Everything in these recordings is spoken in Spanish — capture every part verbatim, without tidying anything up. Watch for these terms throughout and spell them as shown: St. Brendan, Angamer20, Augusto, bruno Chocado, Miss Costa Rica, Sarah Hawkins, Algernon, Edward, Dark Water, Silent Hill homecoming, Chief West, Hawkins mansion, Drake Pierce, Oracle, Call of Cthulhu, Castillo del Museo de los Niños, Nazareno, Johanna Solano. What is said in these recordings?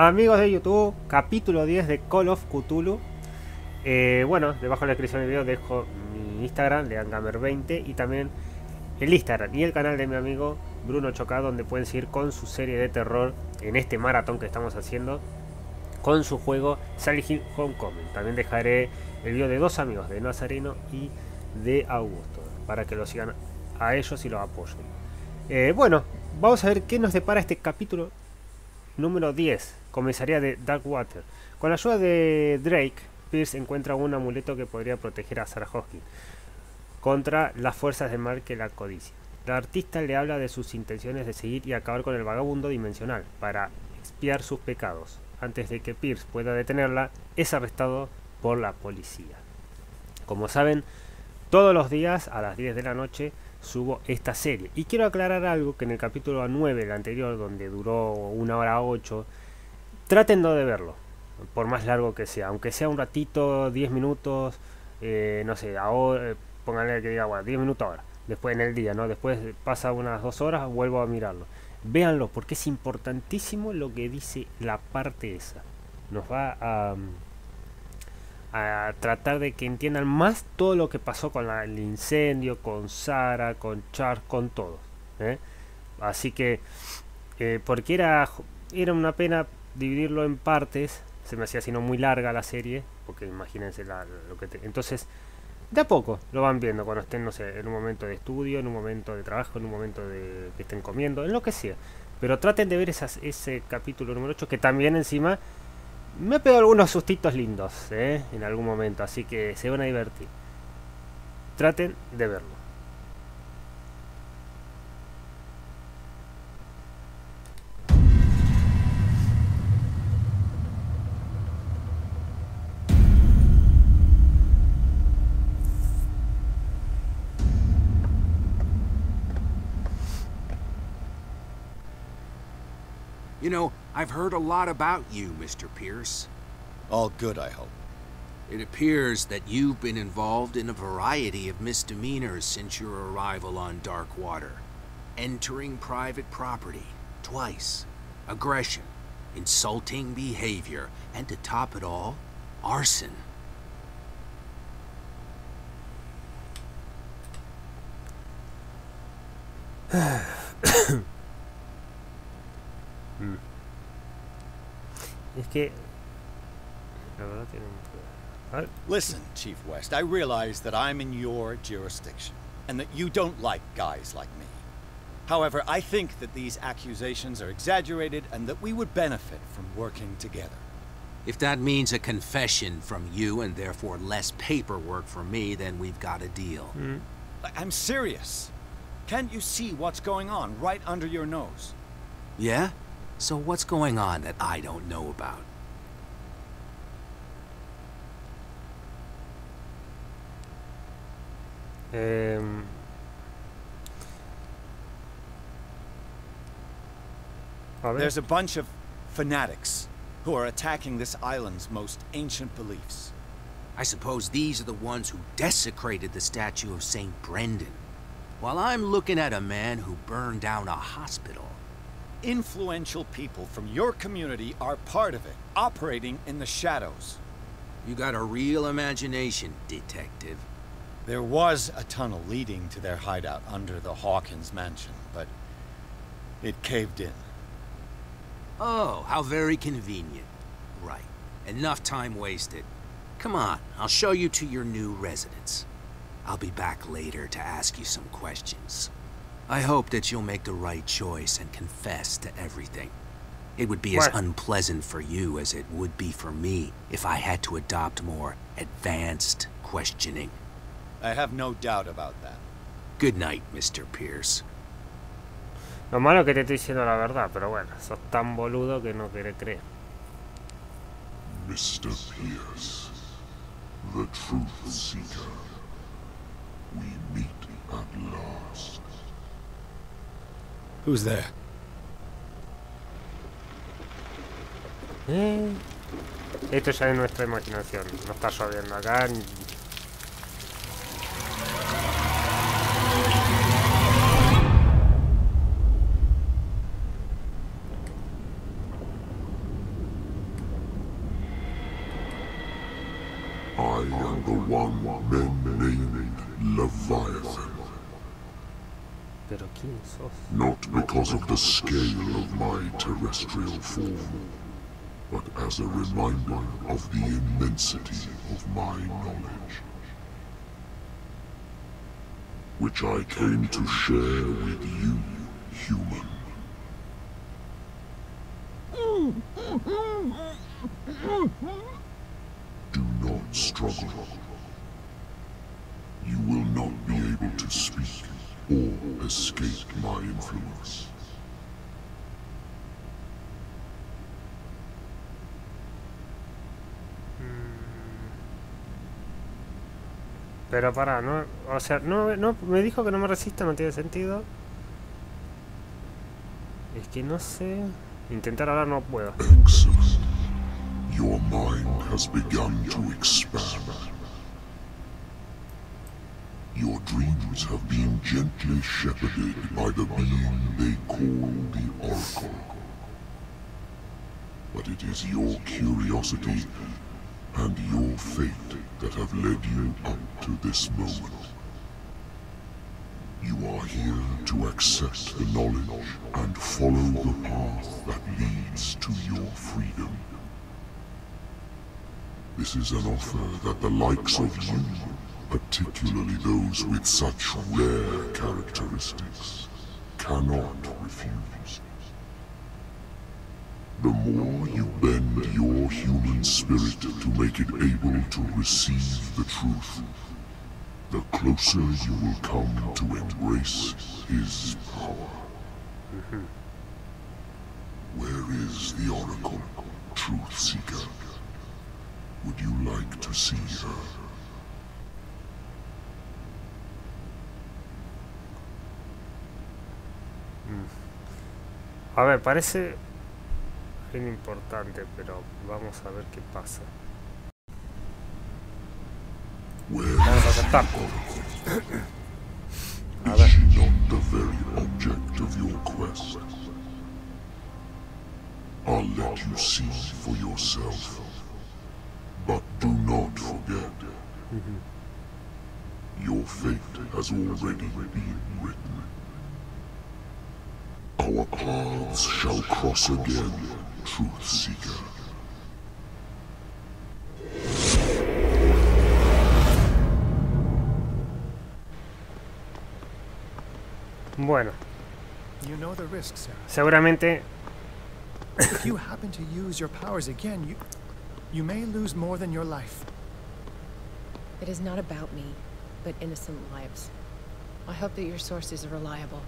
Amigos de YouTube, capítulo diez de Call of Cthulhu. Eh, bueno, debajo en la descripción del video dejo mi Instagram de Angamer veinte y también el Instagram y el canal de mi amigo Bruno Chocado, donde pueden seguir con su serie de terror en este maratón que estamos haciendo con su juego Silent Hill Homecoming. También dejaré el video de dos amigos, de Nazareno y de Augusto, para que lo sigan a ellos y los apoyen. Eh, bueno, vamos a ver qué nos depara este capítulo número diez, comenzaría de Dark Water. Con la ayuda de Drake, Pierce encuentra un amuleto que podría proteger a Sarah Hawkins contra las fuerzas del mal que la codician. La artista le habla de sus intenciones de seguir y acabar con el vagabundo dimensional para expiar sus pecados. Antes de que Pierce pueda detenerla, es arrestado por la policía. Como saben, todos los días a las diez de la noche subo esta serie. Y quiero aclarar algo que en el capítulo nueve, el anterior, donde duró una hora ocho, traten de verlo, por más largo que sea, aunque sea un ratito, diez minutos, eh, no sé, ahora, eh, pónganle que diga, bueno, diez minutos ahora, después en el día, ¿no? Después pasa unas dos horas, vuelvo a mirarlo. Véanlo, porque es importantísimo lo que dice la parte esa. Nos va a, a tratar de que entiendan más todo lo que pasó con la, el incendio, con Sarah, con Charles, con todo, ¿eh? Así que, eh, porque era, era una pena dividirlo en partes. Se me hacía sino muy larga la serie, porque imagínense la, lo que te, entonces de a poco lo van viendo cuando estén, no sé, en un momento de estudio, en un momento de trabajo, en un momento de que estén comiendo, en lo que sea, pero traten de ver esas, ese capítulo número ocho, que también encima me ha pegado algunos sustitos lindos, ¿eh? En algún momento, así que se van a divertir, traten de verlo. You know, I've heard a lot about you, Mister Pierce. All good, I hope. It appears that you've been involved in a variety of misdemeanors since your arrival on Dark Water. Entering private property, twice. Aggression, insulting behavior, and to top it all, arson. Listen, Chief West, I realize that I'm in your jurisdiction and that you don't like guys like me. However, I think that these accusations are exaggerated and that we would benefit from working together. If that means a confession from you and therefore less paperwork from me, then we've got a deal. Mm. I'm serious. Can't you see what's going on right under your nose? Yeah? So what's going on that I don't know about? Um. There's a bunch of fanatics who are attacking this island's most ancient beliefs. I suppose these are the ones who desecrated the statue of Saint Brendan, while I'm looking at a man who burned down a hospital. Influential people from your community are part of it, operating in the shadows. You got a real imagination, detective. There was a tunnel leading to their hideout under the Hawkins mansion, but it caved in. Oh, how very convenient. Right. Enough time wasted. Come on, I'll show you to your new residence. I'll be back later to ask you some questions. I hope that you'll make the right choice and confess to everything. It would be as unpleasant for you as it would be for me if I had to adopt more advanced questioning. I have no doubt about that. Good night, Mister Pierce. Lo malo que te estoy diciendo la verdad, pero bueno, sos tan boludo que no querés creer. Mister Pierce, the truth seeker. We meet at Who's there? Eh, esto ya es nuestra imaginación. No está lloviendo acá ni... Not because of the scale of my terrestrial form, but as a reminder of the immensity of my knowledge, which I came to share with you, human. Do not struggle. You will not be able to speak or escape my influence. Pero para, no, o sea, no, no, me dijo que no me resista, no tiene sentido. Es que no sé, intentar hablar no puedo. Excellent. Your mind has begun to expand. Your dreams have been gently shepherded by the being they call the Oracle. But it is your curiosity and your fate that have led you up to this moment. You are here to accept the knowledge and follow the path that leads to your freedom. This is an offer that the likes of you, particularly those with such rare characteristics, cannot refuse. The more you bend your human spirit to make it able to receive the truth, the closer you will come to embrace his power. Where is the Oracle, Truth Seeker? Would you like to see her? A ver, parece bien importante, pero vamos a ver qué pasa. Vamos a saltar. A ver. Our paths shall cross again, Truth Seeker. Bueno. You know the risk, Sarah. Seguramente. If you happen to use your powers again, you you may lose more than your life. It is not about me, but innocent lives. I hope that your sources are reliable.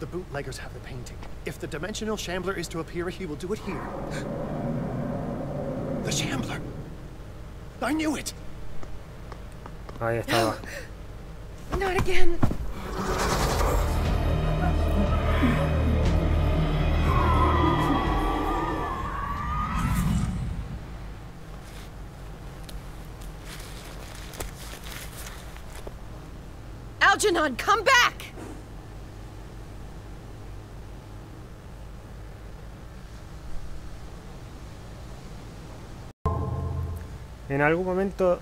The bootleggers have the painting. If the dimensional shambler is to appear, he will do it here. The shambler! I knew it! Ahí estaba. No. Not again! Algernon, come back! En algún momento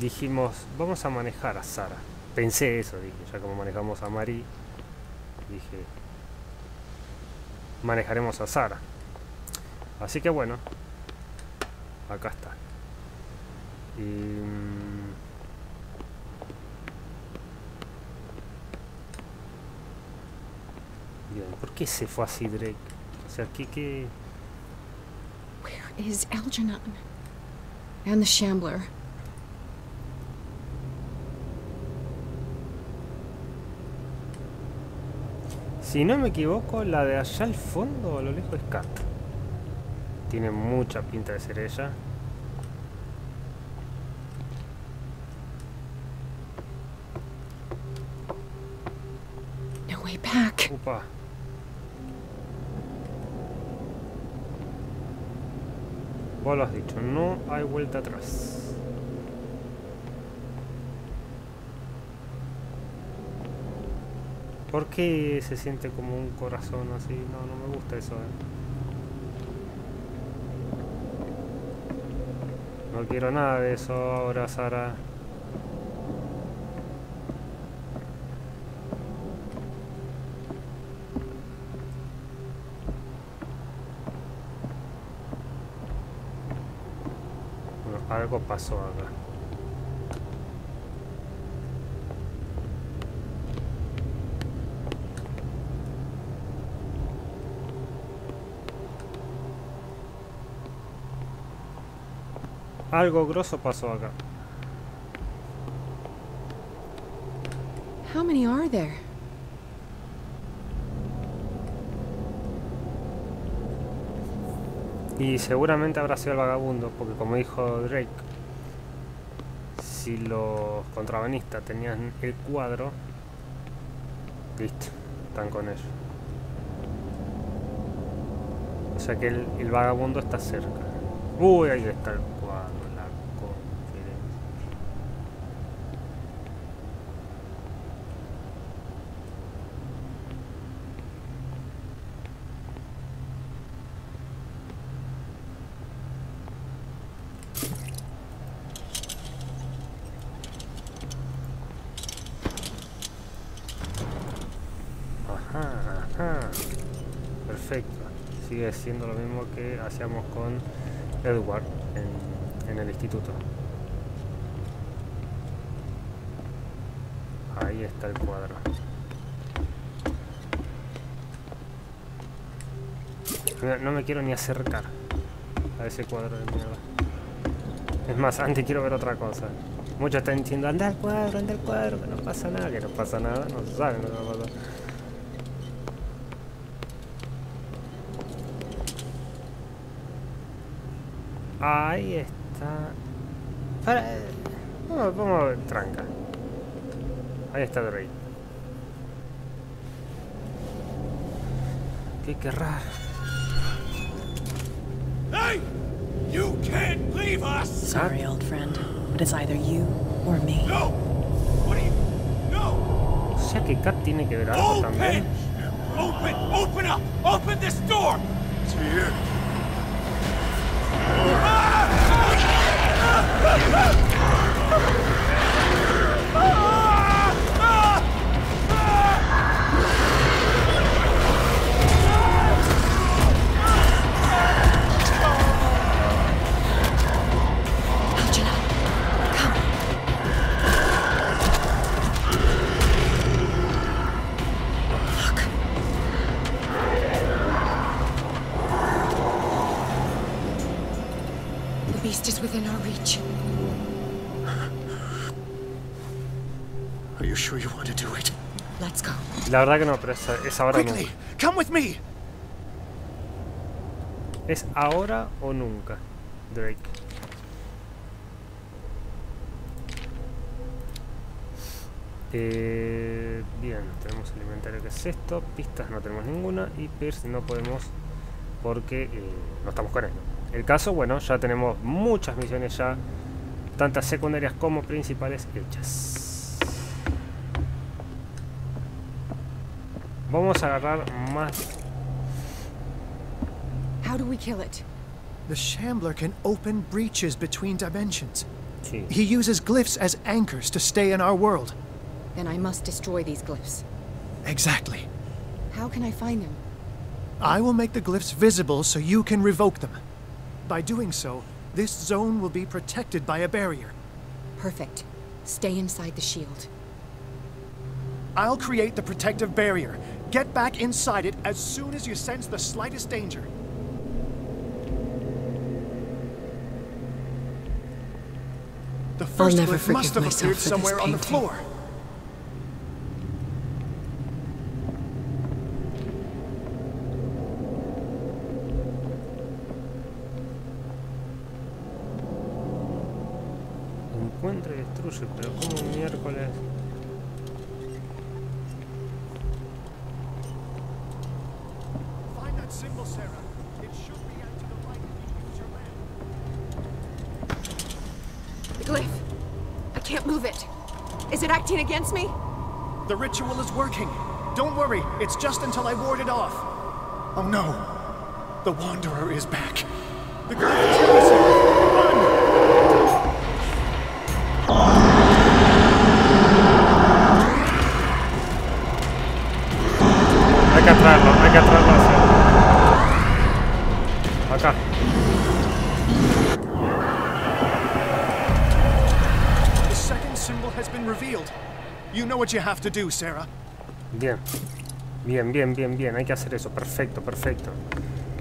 dijimos, vamos a manejar a Sarah. Pensé eso, dije, ya como manejamos a Mari, dije, manejaremos a Sarah. Así que bueno, acá está. Y... bien, ¿por qué se fue así Drake? O sea, ¿qué qué? Where is Algernon? And the Shambler. Si no me equivoco, la de allá al fondo a lo lejos es Kat. Tiene mucha pinta de ser ella. back. Opa. Vos lo has dicho, no hay vuelta atrás. ¿Por qué se siente como un corazón así? No, no me gusta eso, eh. No quiero nada de eso ahora, Sara. Algo pasó acá. Algo grosso pasó acá. How many are there? Y seguramente habrá sido el vagabundo, porque como dijo Drake, si los contrabandistas tenían el cuadro, listo, están con ellos. O sea que el, el vagabundo está cerca. Uy, ahí está el cuadro, la sigue siendo lo mismo que hacíamos con Edward en, en el instituto. Ahí está el cuadro. Mira, no me quiero ni acercar a ese cuadro de mierda. Es más, antes quiero ver otra cosa. Muchos están diciendo, anda al cuadro, anda al cuadro, que no pasa nada, que no pasa nada, no se sabe, no pasa nada. Ahí está. Para... Vamos, vamos a ver, tranca. Ahí está Drake. Qué querrá. Hey, you can't leave us. Sorry, old friend, but it's either you or me. No. What do you? No. O sea que Kat tiene que ver algo también. Open, open up, open this door. It's here. La verdad que no, pero es, es ahora mismo. Es ahora o nunca, Drake. Eh, bien, tenemos el inventario que es esto. Pistas no tenemos ninguna. Y Pierce no podemos porque eh, no estamos con él. El caso, bueno, ya tenemos muchas misiones ya, tantas secundarias como principales hechas. Vamos a agarrar más. How do we kill it? The shambler can open breaches between dimensions. Sí. He uses glyphs as anchors to stay in our world. Then I must destroy these glyphs. Exactly. How can I find them? I will make the glyphs visible so you can revoke them. By doing so, this zone will be protected by a barrier. Perfect. Stay inside the shield. I'll create the protective barrier. Get back inside it as soon as you sense the slightest danger. The first glyph must have appeared somewhere on the floor. Encuentra y destruye, pero como miércoles. symbol, Sarah. It should be out to the right if you use your lamp. The glyph. I can't move it. Is it acting against me? The ritual is working. Don't worry. It's just until I ward it off. Oh no. The Wanderer is back. The glyph is here, Sarah. Run! Hay que atraerlo, hay que atraerlo hacia acá. The second symbol has been revealed. You know what you have to do, Sarah. Bien, bien, bien, bien, bien. Hay que hacer eso. Perfecto, perfecto.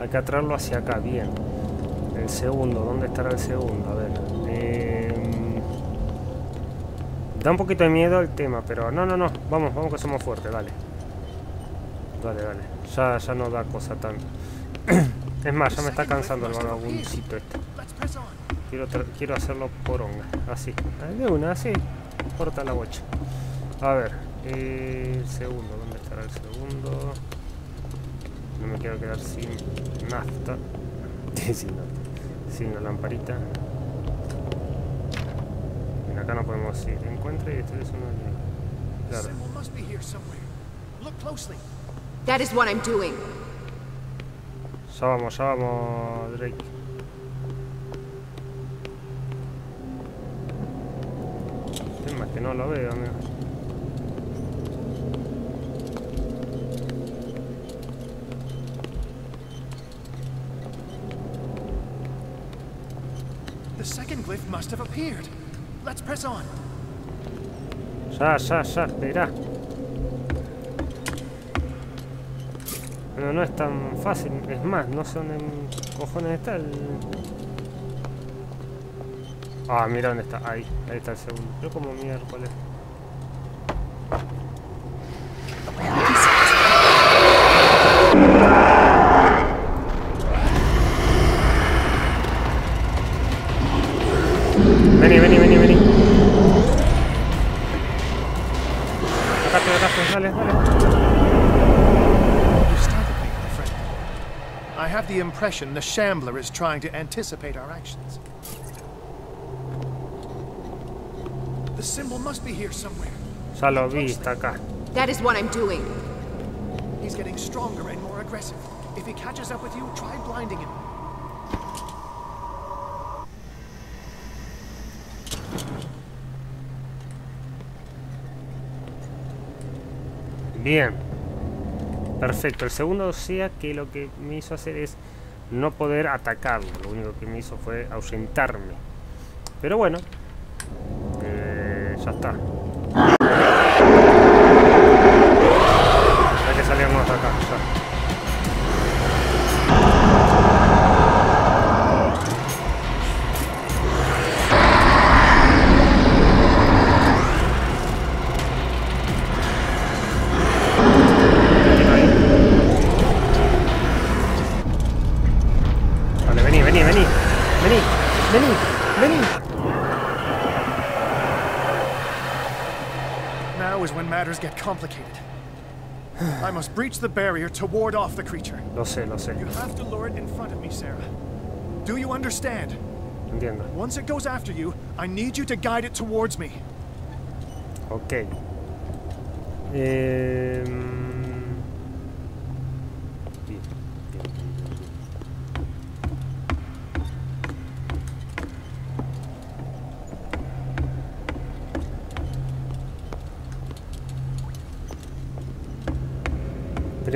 Hay que atraerlo hacia acá. Bien. El segundo, ¿dónde estará el segundo? A ver. Eh... Da un poquito de miedo el tema, pero no, no, no. Vamos, vamos que somos fuertes, dale. Vale, vale, ya, ya no da cosa tanto. Es más, ya me está cansando el vagabuncito este. Quiero, quiero hacerlo poronga, así. De una, así, corta la bocha. A ver, eh, el segundo, ¿dónde estará el segundo? No me quiero quedar sin nafta. sin, sin la lamparita. Mira, acá no podemos ir. Encuentra y este es uno de... Claro. That is what I'm doing. Ya vamos, ya vamos, Drake. Es más que no lo veo, amigos. The second glyph must have appeared. Let's press on. Ya, ya, ya, espera. Bueno, no es tan fácil, es más, no sé dónde cojones está el... Ah, mira dónde está, ahí, ahí está el segundo. Yo como miércoles. Vení, vení, vení, vení. Acate, acate, dale, dale. I have the impression the Shambler is trying to anticipate our actions. The symbol must be here somewhere. Ya lo vi, está acá. That is what I'm doing. He's getting stronger and more aggressive. If he catches up with you, try blinding him. Bien. Perfecto, el segundo, o sea que lo que me hizo hacer es no poder atacarlo, lo único que me hizo fue ahuyentarme. Pero bueno, eh, ya está. Ya que salíamos de acá, ya. Get complicated. I must breach the barrier to ward off the creature. Lo sé, lo sé. You have to lure it in front of me, Sarah. Do you understand? Entiendo. Once it goes after you, I need you to guide it towards me. Okay. Eh...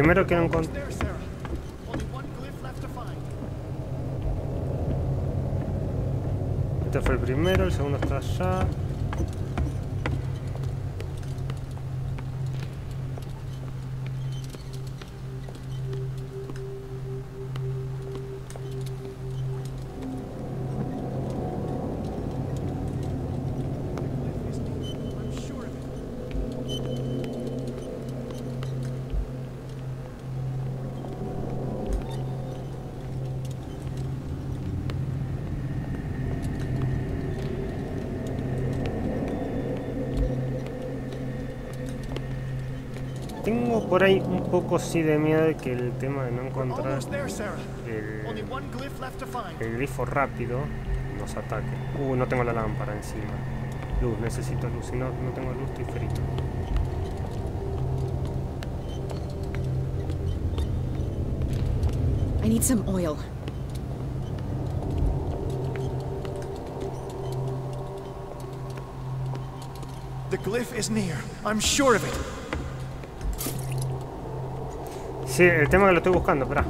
Primero quiero encontrar... Este fue el primero, el segundo está allá. Tengo por ahí un poco sí de miedo de que el tema de no encontrar el, el glifo rápido nos ataque. Uh, no tengo la lámpara encima. Luz, necesito luz. Si no, no tengo luz, estoy frito. I need some oil. The glyph is near. I'm sure of it. Sí, el tema que lo estoy buscando, espera.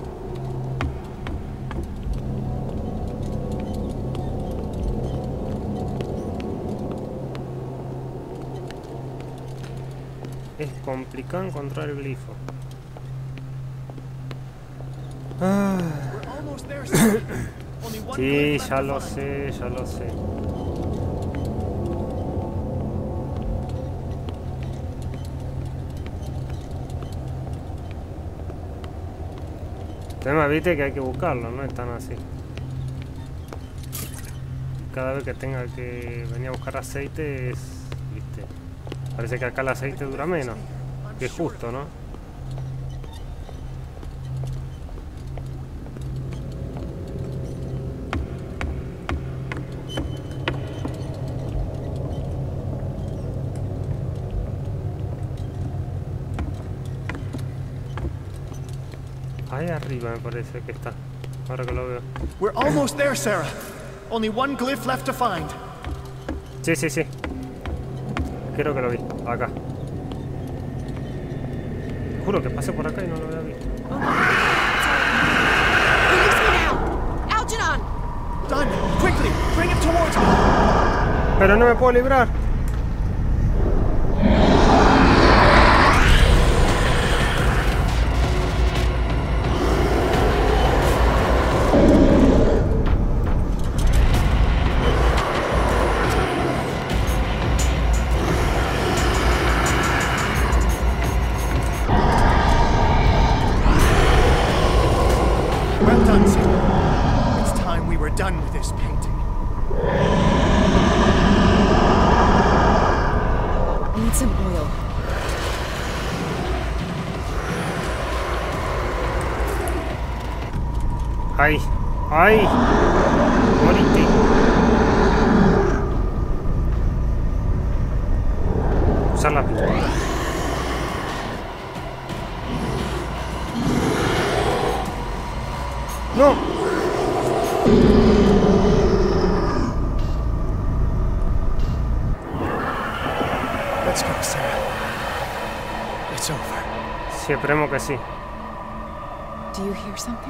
Es complicado encontrar el glifo. Ah. Sí, ya lo sé, ya lo sé. Tema, viste que hay que buscarlo, no es tan así. Cada vez que tenga que venir a buscar aceite es, viste, parece que acá el aceite dura menos, que es justo, ¿no? Ahí arriba me parece que está. Ahora que lo veo. We're almost there, Sarah. Only one glyph left to find. Sí, sí, sí. Creo que lo vi. Acá. Juro que pasé por acá y no lo había visto. Release me now. Algernon. Done. Quickly. Bring him towards me. Pero no me puedo librar. ¡Ay! ¡Ay! ¡Moriste! Usar la pistola. ¡No! Let's go, Sarah. It's over. Sí, esperemos que sí. Do you hear something?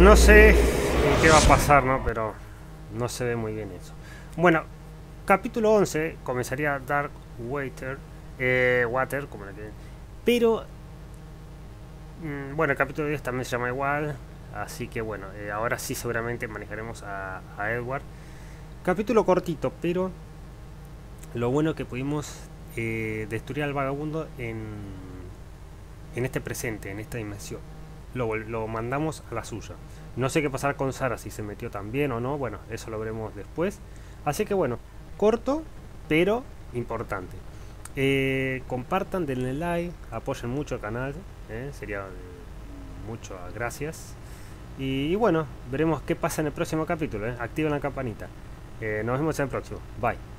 No sé en qué va a pasar, ¿no? Pero no se ve muy bien eso. Bueno, capítulo once comenzaría Dark Water, eh, Water, como la que... Pero, mmm, bueno, el capítulo diez también se llama igual, así que bueno, eh, ahora sí seguramente manejaremos a, a Edward. Capítulo cortito, pero lo bueno que pudimos eh, destruir al vagabundo en, en este presente, en esta dimensión. Lo, lo mandamos a la suya. No sé qué pasará con Sarah, si se metió también o no. Bueno, eso lo veremos después. Así que bueno, corto, pero importante. eh, Compartan, denle like, apoyen mucho el canal, eh, sería mucho, gracias. Y, y bueno, veremos qué pasa en el próximo capítulo. eh. Activen la campanita. eh, Nos vemos en el próximo, bye.